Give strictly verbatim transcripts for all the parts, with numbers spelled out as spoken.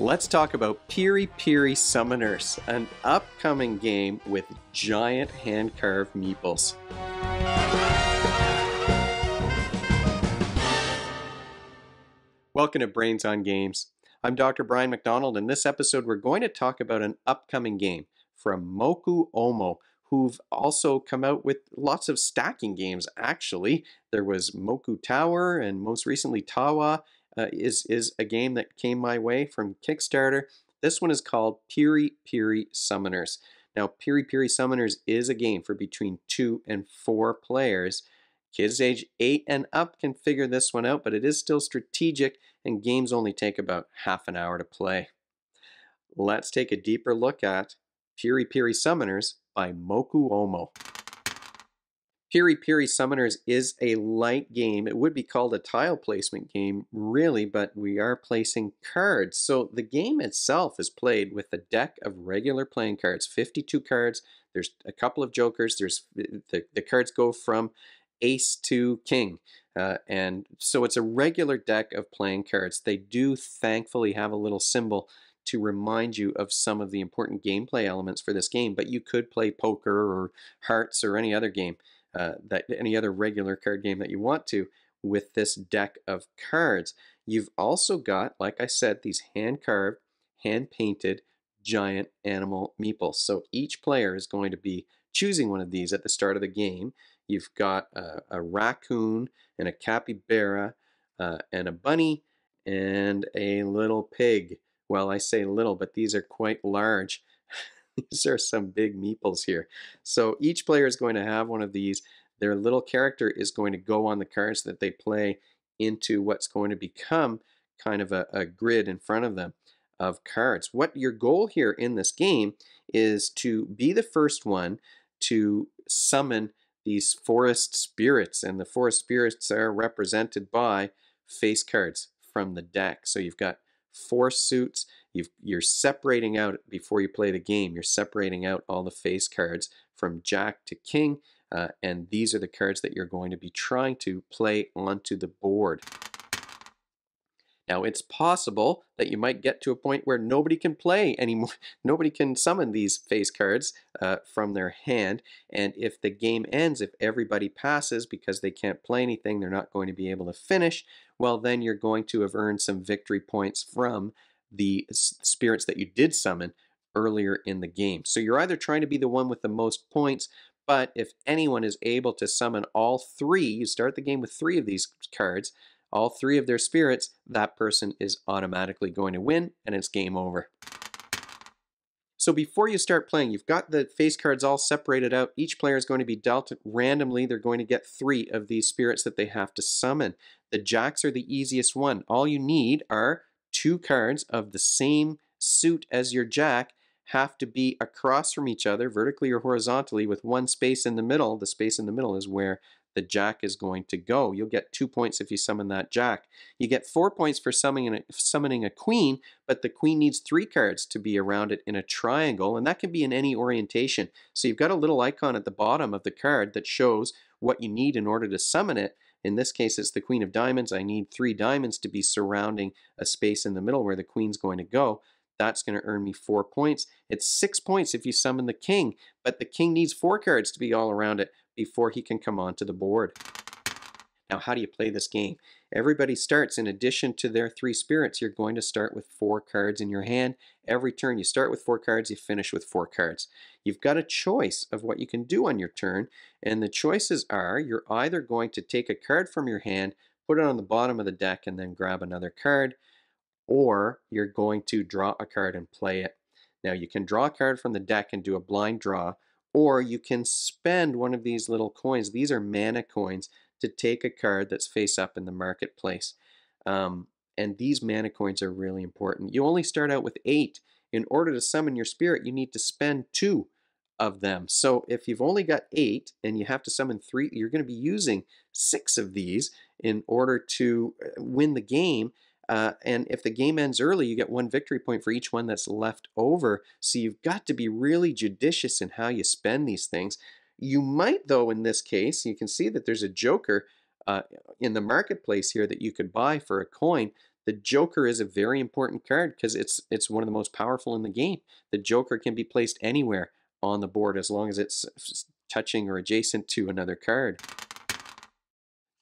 Let's talk about Piri Piri Summoners, an upcoming game with giant hand-carved meeples. Welcome to Brains on Games. I'm Doctor Brian McDonald, and this episode we're going to talk about an upcoming game from Mokuomo, who've also come out with lots of stacking games, actually. There was Moku Tower, and most recently Tawa uh, is, is a game that came my way from Kickstarter. This one is called Piri Piri Summoners. Now, Piri Piri Summoners is a game for between two and four players. Kids age eight and up can figure this one out, but it is still strategic, and games only take about half an hour to play. Let's take a deeper look at Piri Piri Summoners by Mokuomo. Piri Piri Summoners is a light game. It would be called a tile placement game, really, but we are placing cards. So the game itself is played with a deck of regular playing cards, fifty-two cards. There's a couple of jokers. There's the, the cards go from ace to king. Uh, and so it's a regular deck of playing cards. They do thankfully have a little symbol to remind you of some of the important gameplay elements for this game, but you could play poker or hearts or any other game, uh, that any other regular card game that you want to with this deck of cards. You've also got, like I said, these hand-carved, hand-painted giant animal meeples. So each player is going to be choosing one of these at the start of the game. You've got a, a raccoon and a capybara uh, and a bunny and a little pig. Well, I say little, but these are quite large. These are some big meeples here. So each player is going to have one of these. Their little character is going to go on the cards that they play into what's going to become kind of a, a grid in front of them of cards. What your goal here in this game is to be the first one to summon these forest spirits, and the forest spirits are represented by face cards from the deck. So you've got four suits. You've, you're separating out before you play the game. You're separating out all the face cards from jack to king, uh, and these are the cards that you're going to be trying to play onto the board. Now, it's possible that you might get to a point where nobody can play anymore. Nobody can summon these face cards uh, from their hand, and if the game ends, if everybody passes because they can't play anything, they're not going to be able to finish, well, then you're going to have earned some victory points from the spirits that you did summon earlier in the game. So you're either trying to be the one with the most points, but if anyone is able to summon all three, you start the game with three of these cards, all three of their spirits, that person is automatically going to win, and it's game over. So before you start playing, you've got the face cards all separated out. Each player is going to be dealt randomly. They're going to get three of these spirits that they have to summon. The jacks are the easiest one. All you need are two cards of the same suit as your jack, have to be across from each other, vertically or horizontally, with one space in the middle. The space in the middle is where the jack is going to go. You'll get two points if you summon that jack. You get four points for summoning a, summoning a queen, but the queen needs three cards to be around it in a triangle, and that can be in any orientation. So you've got a little icon at the bottom of the card that shows what you need in order to summon it. In this case, it's the Queen of Diamonds. I need three diamonds to be surrounding a space in the middle where the queen's going to go. That's going to earn me four points. It's six points if you summon the king, but the king needs four cards to be all around it before he can come onto the board. Now, how do you play this game? Everybody starts, in addition to their three spirits, you're going to start with four cards in your hand. Every turn you start with four cards, you finish with four cards. You've got a choice of what you can do on your turn, and the choices are you're either going to take a card from your hand, put it on the bottom of the deck, and then grab another card, or you're going to draw a card and play it. Now, you can draw a card from the deck and do a blind draw, or you can spend one of these little coins. These are mana coins to take a card that's face up in the marketplace. Um, and these mana coins are really important. You only start out with eight. In order to summon your spirit, you need to spend two of them. So if you've only got eight and you have to summon three, you're going to be using six of these in order to win the game. Uh, and if the game ends early, you get one victory point for each one that's left over. So you've got to be really judicious in how you spend these things. You might, though, in this case, you can see that there's a joker uh, in the marketplace here that you could buy for a coin. The Joker is a very important card because it's it's one of the most powerful in the game. The Joker can be placed anywhere on the board as long as it's touching or adjacent to another card.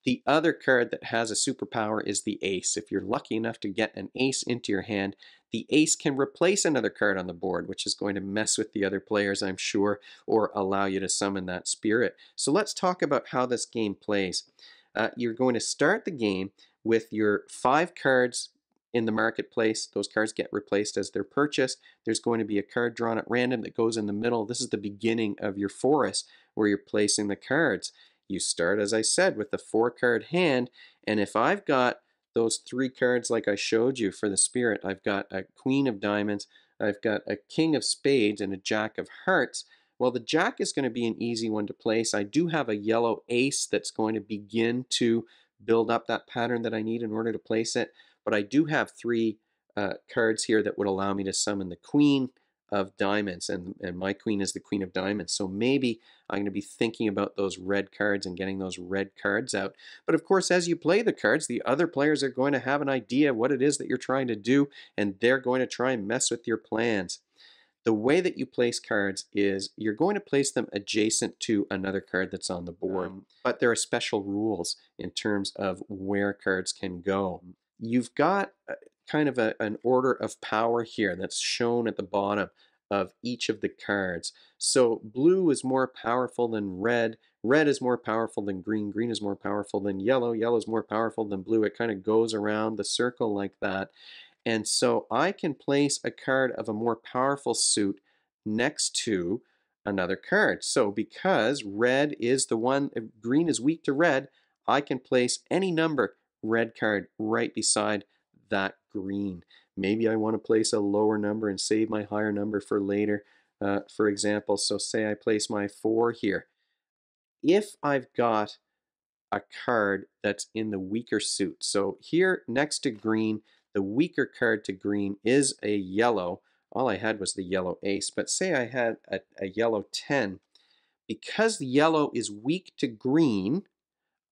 The other card that has a superpower is the Ace. If you're lucky enough to get an Ace into your hand, the Ace can replace another card on the board, which is going to mess with the other players, I'm sure, or allow you to summon that spirit. So let's talk about how this game plays. Uh, you're going to start the game with your five cards in the marketplace. Those cards get replaced as they're purchased. There's going to be a card drawn at random that goes in the middle. This is the beginning of your forest where you're placing the cards. You start, as I said, with a four-card hand, and if I've got those three cards like I showed you for the spirit, I've got a Queen of Diamonds, I've got a King of Spades, and a Jack of Hearts. Well, the Jack is going to be an easy one to place. I do have a yellow Ace that's going to begin to build up that pattern that I need in order to place it, but I do have three uh, cards here that would allow me to summon the Queen of Diamonds, and, and my queen is the Queen of Diamonds, so maybe I'm going to be thinking about those red cards and getting those red cards out. But of course, as you play the cards, the other players are going to have an idea what it is that you're trying to do, and they're going to try and mess with your plans. The way that you place cards is you're going to place them adjacent to another card that's on the board, but there are special rules in terms of where cards can go. You've got kind of a, an order of power here that's shown at the bottom of each of the cards. So blue is more powerful than red, red is more powerful than green, green is more powerful than yellow, yellow is more powerful than blue. It kind of goes around the circle like that. And so I can place a card of a more powerful suit next to another card. So because red is the one, green is weak to red, I can place any number red card right beside that green. Maybe I want to place a lower number and save my higher number for later, uh, for example. So say I place my four here. If I've got a card that's in the weaker suit, so here next to green, the weaker card to green is a yellow. All I had was the yellow Ace, but say I had a, a yellow ten. Because the yellow is weak to green,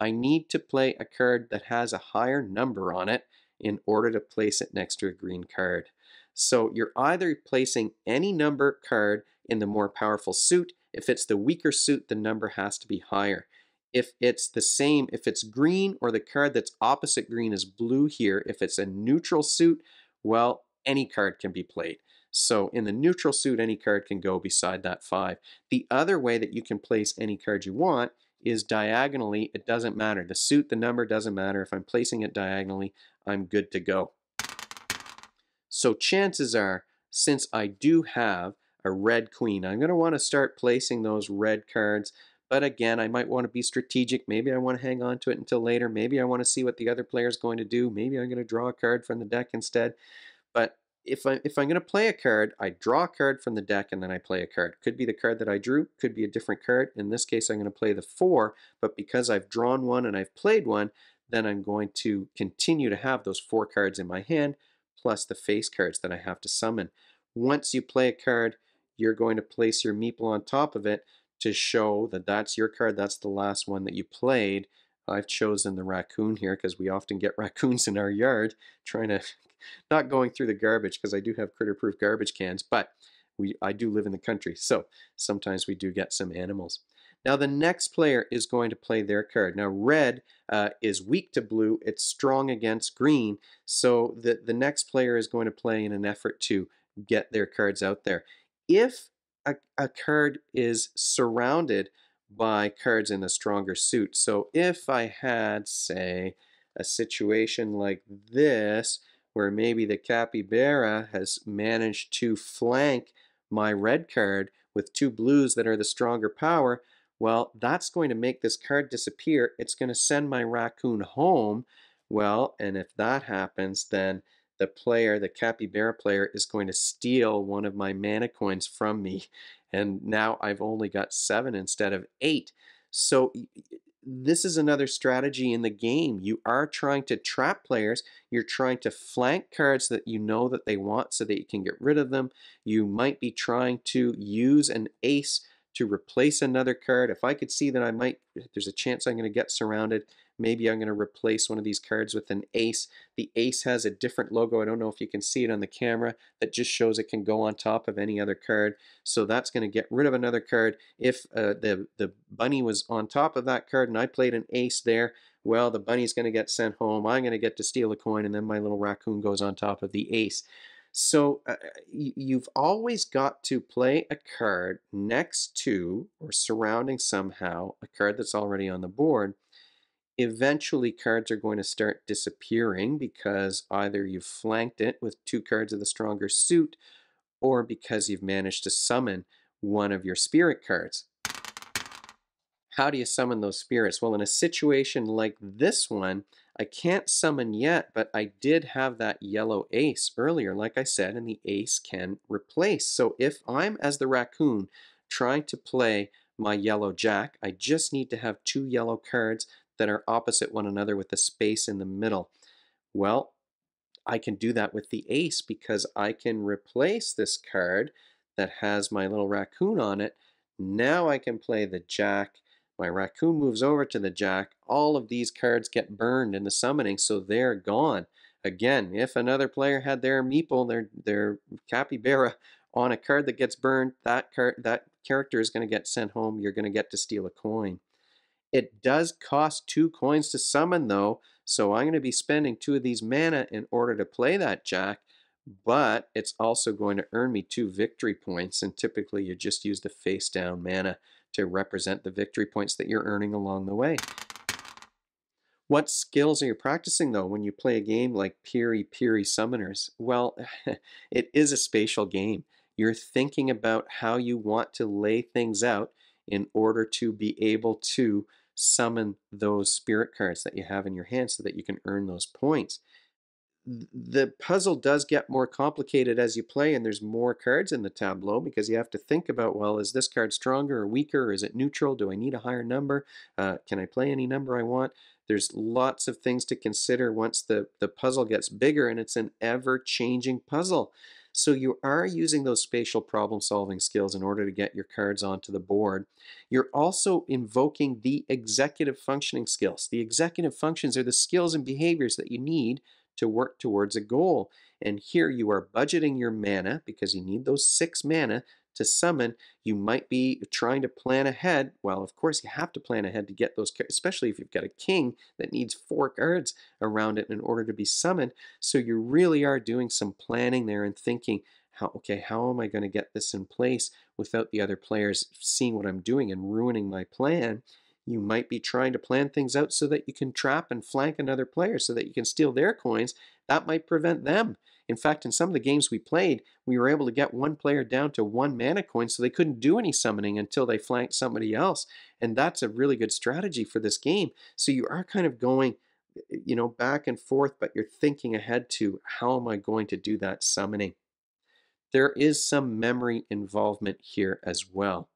I need to play a card that has a higher number on it in order to place it next to a green card. So you're either placing any number card in the more powerful suit. If it's the weaker suit, the number has to be higher. If it's the same, if it's green or the card that's opposite green is blue here, if it's a neutral suit, well, any card can be played. So in the neutral suit, any card can go beside that five. The other way that you can place any card you want is diagonally. It doesn't matter. The suit, the number doesn't matter. If I'm placing it diagonally, I'm good to go. So chances are, since I do have a red queen, I'm going to want to start placing those red cards. But again, I might want to be strategic. Maybe I want to hang on to it until later. Maybe I want to see what the other player is going to do. Maybe I'm going to draw a card from the deck instead. But if, I, if I'm going to play a card, I draw a card from the deck and then I play a card. Could be the card that I drew, could be a different card. In this case, I'm going to play the four, but because I've drawn one and I've played one, then I'm going to continue to have those four cards in my hand, plus the face cards that I have to summon. Once you play a card, you're going to place your meeple on top of it to show that that's your card, that's the last one that you played. I've chosen the raccoon here because we often get raccoons in our yard, trying to, not going through the garbage because I do have critter-proof garbage cans, but we I do live in the country, so sometimes we do get some animals. Now the next player is going to play their card. Now red uh, is weak to blue, it's strong against green, so the, the next player is going to play in an effort to get their cards out there. If a, a card is surrounded by cards in the stronger suit, so if I had, say, a situation like this, where maybe the capybara has managed to flank my red card with two blues that are the stronger power, well, that's going to make this card disappear. It's going to send my raccoon home. Well, and if that happens, then the player, the capybara player, is going to steal one of my mana coins from me. And now I've only got seven instead of eight. So this is another strategy in the game. You are trying to trap players. You're trying to flank cards that you know that they want so that you can get rid of them. You might be trying to use an ace to replace another card. If I could see that I might, there's a chance I'm going to get surrounded, Maybe I'm going to replace one of these cards with an ace. The ace has a different logo. I don't know if you can see it on the camera. That just shows it can go on top of any other card. So that's going to get rid of another card. If uh, the, the bunny was on top of that card and I played an ace there, well, the bunny's going to get sent home. I'm going to get to steal a coin, and then my little raccoon goes on top of the ace. So uh, you've always got to play a card next to or surrounding somehow a card that's already on the board. Eventually cards are going to start disappearing because either you've flanked it with two cards of the stronger suit, or because you've managed to summon one of your spirit cards. How do you summon those spirits? Well, in a situation like this one, I can't summon yet, but I did have that yellow ace earlier, like I said, and the ace can replace. So if I'm, as the raccoon, trying to play my yellow jack, I just need to have two yellow cards that are opposite one another with a space in the middle. Well, I can do that with the ace because I can replace this card that has my little raccoon on it. Now I can play the jack. My raccoon moves over to the jack. All of these cards get burned in the summoning, so they're gone. Again, if another player had their meeple, their their capybara, on a card that gets burned, that card, that character is going to get sent home. You're going to get to steal a coin. It does cost two coins to summon, though, so I'm going to be spending two of these mana in order to play that jack, but it's also going to earn me two victory points, and typically you just use the face-down mana to represent the victory points that you're earning along the way. What skills are you practicing, though, when you play a game like Piri Piri Summoners? Well, it is a spatial game. You're thinking about how you want to lay things out in order to be able to summon those spirit cards that you have in your hand so that you can earn those points. The puzzle does get more complicated as you play, and there's more cards in the tableau because you have to think about, well, is this card stronger or weaker? Or is it neutral? Do I need a higher number? Uh, can I play any number I want? There's lots of things to consider once the, the puzzle gets bigger, and it's an ever-changing puzzle. So you are using those spatial problem-solving skills in order to get your cards onto the board. You're also invoking the executive functioning skills. The executive functions are the skills and behaviors that you need to work towards a goal. And here you are budgeting your mana because you need those six mana to summon. You might be trying to plan ahead. Well, of course, you have to plan ahead to get those cards, especially if you've got a king that needs four cards around it in order to be summoned. So you really are doing some planning there and thinking, how, okay, how am I going to get this in place without the other players seeing what I'm doing and ruining my plan? You might be trying to plan things out so that you can trap and flank another player so that you can steal their coins. That might prevent them. In fact, in some of the games we played, we were able to get one player down to one mana coin, so they couldn't do any summoning until they flanked somebody else. And that's a really good strategy for this game. So you are kind of going, you know, back and forth, but you're thinking ahead to, how am I going to do that summoning? There is some memory involvement here as well.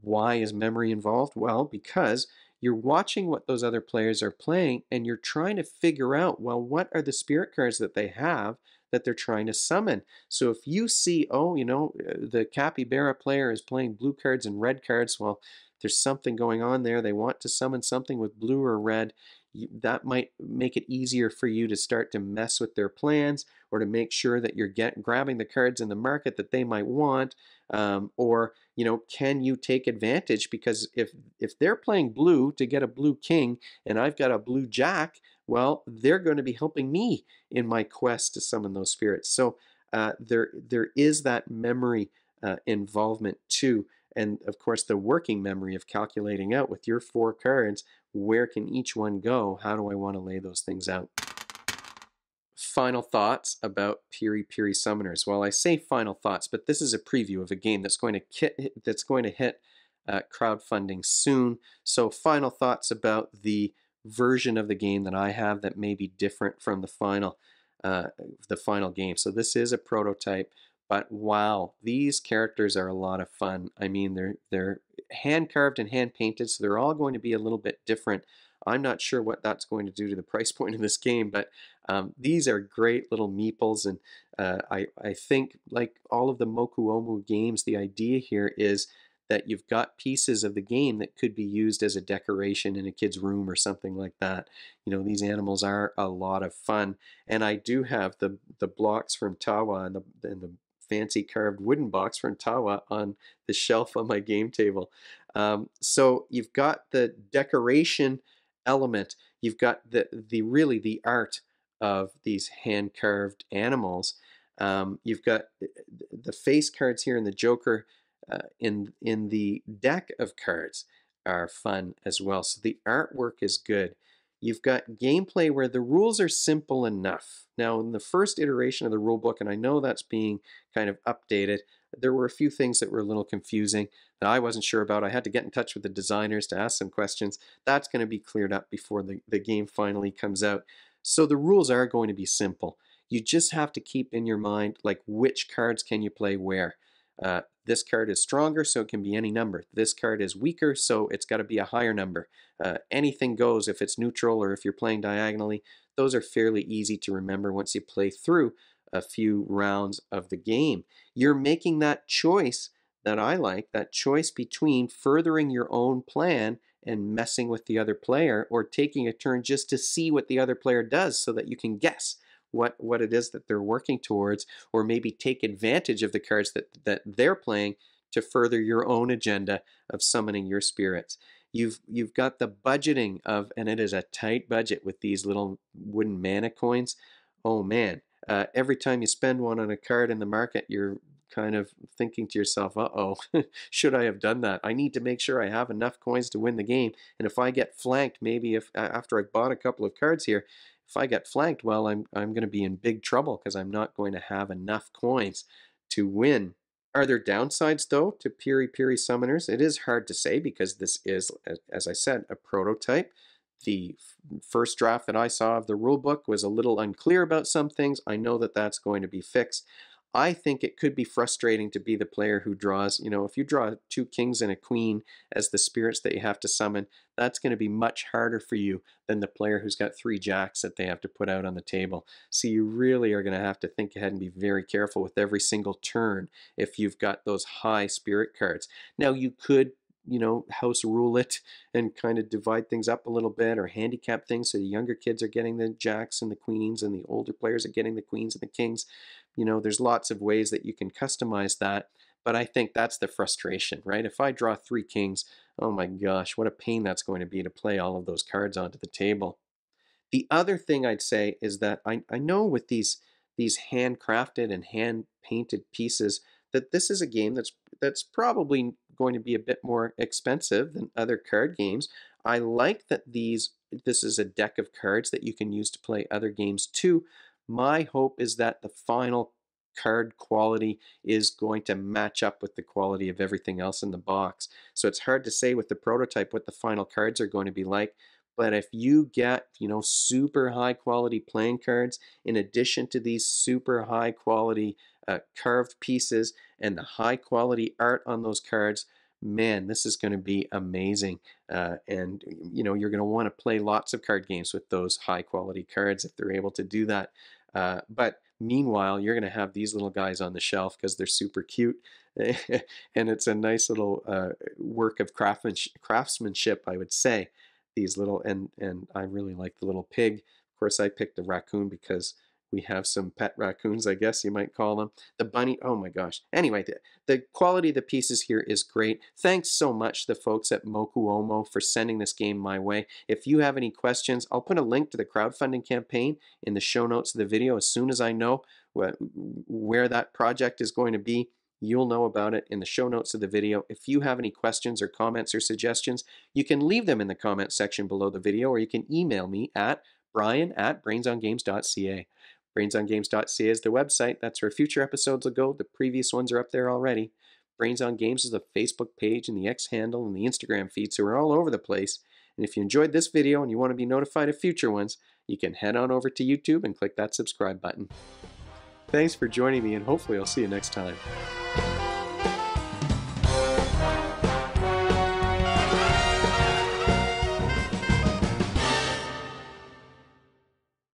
Why is memory involved? Well, because you're watching what those other players are playing, and you're trying to figure out, well, what are the spirit cards that they have that they're trying to summon? So if you see, oh, you know, the capybara player is playing blue cards and red cards, well, there's something going on there. They want to summon something with blue or red. That might make it easier for you to start to mess with their plans, or to make sure that you're get, grabbing the cards in the market that they might want. Um, or, you know, can you take advantage? Because if, if they're playing blue to get a blue king and I've got a blue jack, well, they're going to be helping me in my quest to summon those spirits. So uh, there, there is that memory uh, involvement too. And of course, the working memory of calculating out with your four cards, where can each one go? How do I want to lay those things out? Final thoughts about Piri Piri Summoners. Well, I say final thoughts, but this is a preview of a game that's going to hit, that's going to hit uh, crowdfunding soon. So final thoughts about the version of the game that I have that may be different from the final, uh, the final game. So this is a prototype. But wow, these characters are a lot of fun. I mean, they're, they're hand-carved and hand-painted, so they're all going to be a little bit different. I'm not sure what that's going to do to the price point of this game, but um, these are great little meeples, and uh, I, I think, like all of the Mokuomo games, the idea here is that you've got pieces of the game that could be used as a decoration in a kid's room or something like that. You know, these animals are a lot of fun. And I do have the, the blocks from Tawa and the, and the fancy carved wooden box from Tawa on the shelf on my game table. Um, so you've got the decoration element. You've got the, the really the art of these hand-carved animals. Um, you've got the face cards here and the Joker uh, in, in the deck of cards are fun as well. So the artwork is good. You've got gameplay where the rules are simple enough. Now, in the first iteration of the rule book, and I know that's being kind of updated, there were a few things that were a little confusing that I wasn't sure about. I had to get in touch with the designers to ask some questions. That's going to be cleared up before the, the game finally comes out. So the rules are going to be simple. You just have to keep in your mind, like, which cards can you play where. Uh, this card is stronger, so it can be any number. This card is weaker, so it's got to be a higher number. Uh, anything goes if it's neutral or if you're playing diagonally. Those are fairly easy to remember once you play through a few rounds of the game. You're making that choice that I like, that choice between furthering your own plan and messing with the other player, or taking a turn just to see what the other player does so that you can guess what, what it is that they're working towards, or maybe take advantage of the cards that, that they're playing to further your own agenda of summoning your spirits. You've, you've got the budgeting of, and it is a tight budget with these little wooden mana coins. Oh man, uh, every time you spend one on a card in the market, you're kind of thinking to yourself, uh-oh, should I have done that? I need to make sure I have enough coins to win the game. And if I get flanked, maybe if after I bought a couple of cards here, if I get flanked, well, I'm, I'm going to be in big trouble because I'm not going to have enough coins to win. Are there downsides, though, to Piri Piri Summoners? It is hard to say because this is, as I said, a prototype. The first draft that I saw of the rulebook was a little unclear about some things. I know that that's going to be fixed. I think it could be frustrating to be the player who draws, you know, if you draw two kings and a queen as the spirits that you have to summon, that's going to be much harder for you than the player who's got three jacks that they have to put out on the table. So you really are going to have to think ahead and be very careful with every single turn if you've got those high spirit cards. Now you could, you know, house rule it and kind of divide things up a little bit, or handicap things so the younger kids are getting the jacks and the queens and the older players are getting the queens and the kings. You know, there's lots of ways that you can customize that, but I think that's the frustration, right? If I draw three kings, oh my gosh, what a pain that's going to be to play all of those cards onto the table. The other thing I'd say is that I, I know with these, these handcrafted and hand-painted pieces that this is a game that's that's probably going to be a bit more expensive than other card games. I like that these this is a deck of cards that you can use to play other games too. My hope is that the final card quality is going to match up with the quality of everything else in the box. So it's hard to say with the prototype what the final cards are going to be like. But if you get, you know, super high quality playing cards in addition to these super high quality uh, carved pieces and the high quality art on those cards, man, this is going to be amazing. Uh, and, you know, you're going to want to play lots of card games with those high quality cards if they're able to do that. Uh, but meanwhile, you're going to have these little guys on the shelf because they're super cute. And it's a nice little uh, work of craftsmanship, I would say. These little, and, and I really like the little pig. Of course, I picked the raccoon because we have some pet raccoons, I guess you might call them. The bunny, oh my gosh. Anyway, the, the quality of the pieces here is great. Thanks so much to the folks at Mokuomo for sending this game my way. If you have any questions, I'll put a link to the crowdfunding campaign in the show notes of the video. As soon as I know what, where that project is going to be, you'll know about it in the show notes of the video. If you have any questions or comments or suggestions, you can leave them in the comment section below the video, or you can email me at brian at brains on games dot c a. brains on games dot c a is the website. That's where future episodes will go. The previous ones are up there already. Brains on Games is the Facebook page and the X handle and the Instagram feed, so we're all over the place. And if you enjoyed this video and you want to be notified of future ones, you can head on over to YouTube and click that subscribe button. Thanks for joining me, and hopefully I'll see you next time.